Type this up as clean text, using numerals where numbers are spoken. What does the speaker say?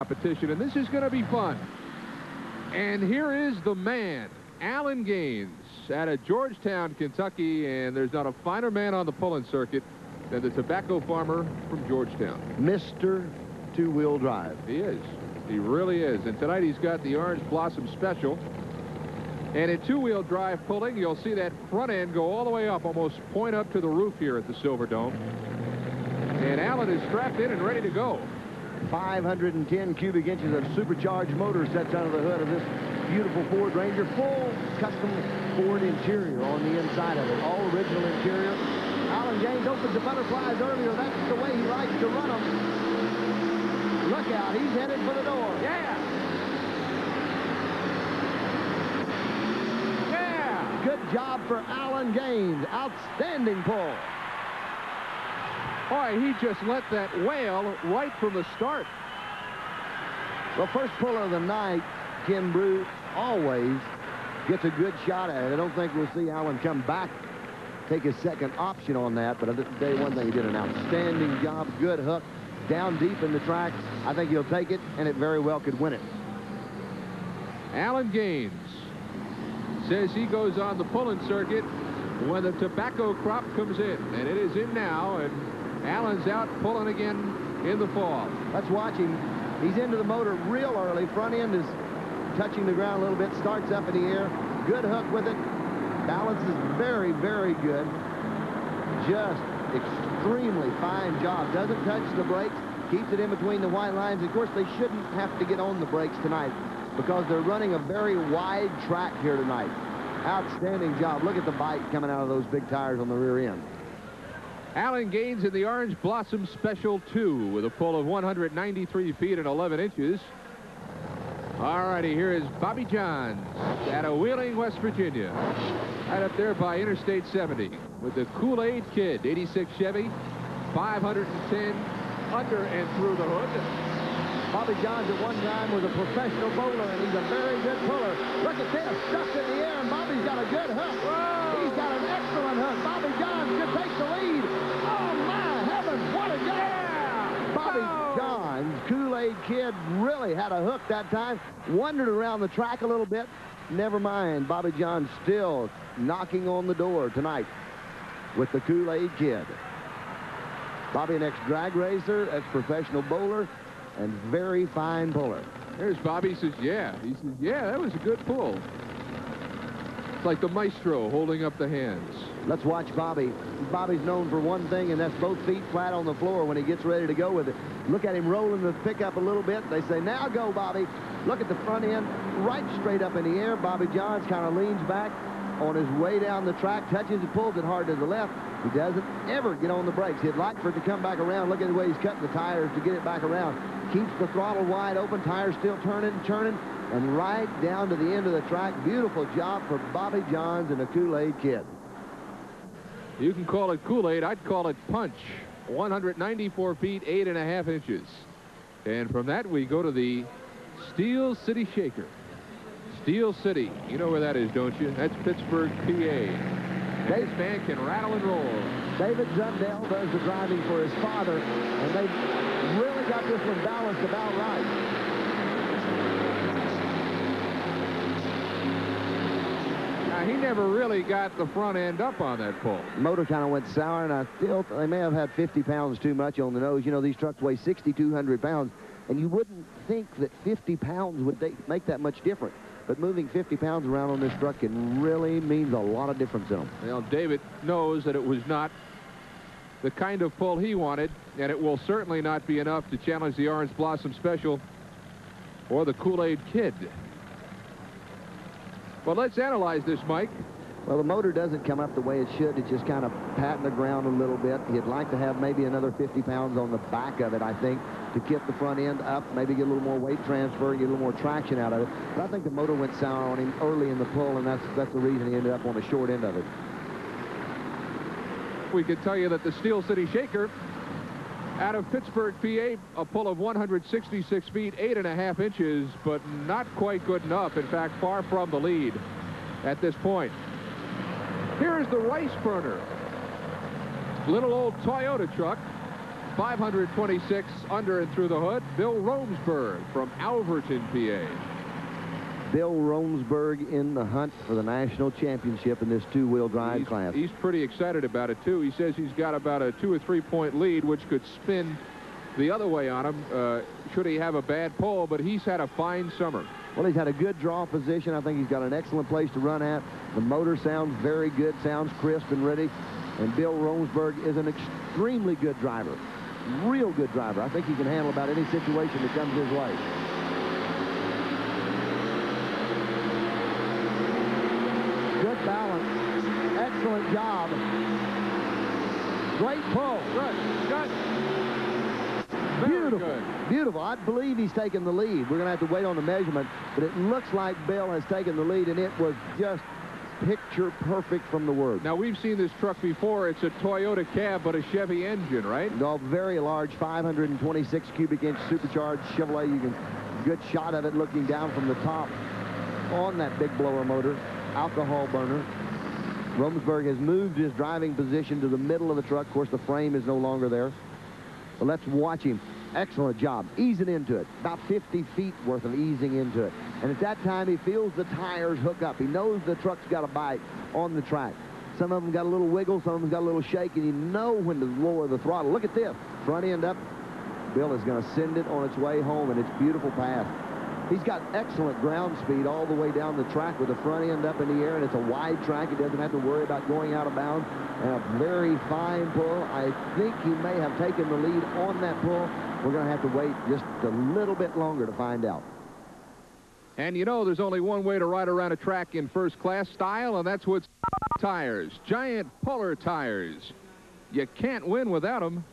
Competition, and this is going to be fun. And here is the man, Alan Gaines, out of Georgetown, Kentucky, and there's not a finer man on the pulling circuit than the tobacco farmer from Georgetown. Mr. Two-Wheel Drive. He is. He really is. And tonight he's got the Orange Blossom Special. And in two-wheel drive pulling, you'll see that front end go all the way up, almost point up to the roof here at the Silver Dome. And Alan is strapped in and ready to go. 510 cubic inches of supercharged motor sets under the hood of this beautiful Ford Ranger. Full custom Ford interior on the inside of it. All original interior. Alan Gaines opened the butterflies earlier. That's the way he likes to run them. Look out. He's headed for the door. Yeah! Yeah! Good job for Alan Gaines. Outstanding pull. Boy, he just let that wail right from the start. Well, first puller of the night, Kim Brew always gets a good shot at it. I don't think we'll see Alan come back, take his second option on that, but I tell you one thing, he did an outstanding job. Good hook, down deep in the track. I think he'll take it, and it very well could win it. Alan Gaines says he goes on the pulling circuit when the tobacco crop comes in, and it is in now, and Alan's out pulling again in the fall. Let's watch him. He's into the motor real early. Front end is touching the ground a little bit. Starts up in the air. Good hook with it. Balance is very, very good. Just extremely fine job. Doesn't touch the brakes. Keeps it in between the white lines. Of course, they shouldn't have to get on the brakes tonight because they're running a very wide track here tonight. Outstanding job. Look at the bite coming out of those big tires on the rear end. Alan Gaines in the Orange Blossom Special 2 with a pull of 193 feet and 11 inches. All righty, here is Bobby Johns out of Wheeling, West Virginia. Right up there by Interstate 70 with the Kool-Aid Kid, 86 Chevy, 510 under and through the hood. Bobby Johns at one time was a professional bowler, and he's a very good puller. Look at this, stuck in the air, and Bobby's got a good hook. Whoa. He's got an excellent hook. Bobby Johns could take the lead. Oh, my heavens, what a guy! Bobby Johns, Kool-Aid Kid, really had a hook that time. Wandered around the track a little bit. Never mind, Bobby Johns still knocking on the door tonight with the Kool-Aid Kid. Bobby, an ex-drag racer, ex-professional bowler, and very fine puller. There's Bobby. He says, yeah. He says, yeah, that was a good pull. It's like the maestro holding up the hands. Let's watch Bobby. Bobby's known for one thing, and that's both feet flat on the floor when he gets ready to go with it. Look at him rolling the pickup a little bit. They say, now go, Bobby. Look at the front end, right straight up in the air. Bobby Johns kind of leans back on his way down the track, touches and pulls it hard to the left. He doesn't ever get on the brakes. He'd like for it to come back around. Look at the way he's cutting the tires to get it back around. Keeps the throttle wide open, tires still turning and turning, and right down to the end of the track. Beautiful job for Bobby Johns and the Kool-Aid Kid. You can call it Kool-Aid. I'd call it punch. 194 feet, 8.5 inches. And from that, we go to the Steel City Shaker. Steel City. You know where that is, don't you? That's Pittsburgh, PA. This man can rattle and roll. David Dundell does the driving for his father, and they really got this one balanced about right. He never really got the front end up on that pull. The motor kind of went sour, and they may have had 50 pounds too much on the nose. You know, these trucks weigh 6,200 pounds, and you wouldn't think that 50 pounds would make that much difference. But moving 50 pounds around on this truck can really means a lot of difference in them. Well, David knows that it was not the kind of pull he wanted, and it will certainly not be enough to challenge the Orange Blossom Special or the Kool-Aid Kid. Well, let's analyze this, Mike. Well, the motor doesn't come up the way it should. It's just kind of patting the ground a little bit. You'd like to have maybe another 50 pounds on the back of it, I think, to get the front end up, maybe get a little more weight transfer, get a little more traction out of it. But I think the motor went sour on him early in the pull, and that's the reason he ended up on the short end of it. We could tell you that the Steel City Shaker out of Pittsburgh, PA, a pull of 166 feet, 8.5 inches, but not quite good enough. In fact, far from the lead at this point. Here is the rice burner. Little old Toyota truck 526 under and through the hood, Bill Romsburg from Alverton, PA. Bill Romsburg in the hunt for the national championship in this two-wheel drive class. He's pretty excited about it, too. He says he's got about a 2 or 3 point lead, which could spin the other way on him should he have a bad pole, but he's had a fine summer. Well, he's had a good draw position. I think he's got an excellent place to run at. The motor sounds very good, sounds crisp and ready. And Bill Romsburg is an extremely good driver, real good driver. I think he can handle about any situation that comes his way. Good balance, excellent job, great pull. Good, Beautiful. I believe he's taken the lead. We're going to have to wait on the measurement, but it looks like Bill has taken the lead, and it was just picture perfect from the word. Now, we've seen this truck before. It's a Toyota cab, but a Chevy engine, right? No, very large, 526 cubic inch supercharged Chevrolet. You can good shot of it looking down from the top on that big blower motor, alcohol burner. Romsburg has moved his driving position to the middle of the truck. Of course, the frame is no longer there. But let's watch him. Excellent job. Easing into it. About 50 feet worth of easing into it. And at that time, he feels the tires hook up. He knows the truck's got a bite on the track. Some of them got a little wiggle. Some of them got a little shake. And you know when to lower the throttle. Look at this. Front end up. Bill is going to send it on its way home, and it's a beautiful pass. He's got excellent ground speed all the way down the track with the front end up in the air, and it's a wide track. He doesn't have to worry about going out of bounds. And a very fine pull. I think he may have taken the lead on that pull. We're going to have to wait just a little bit longer to find out. And you know, there's only one way to ride around a track in first-class style, and that's with tires, giant puller tires. You can't win without them.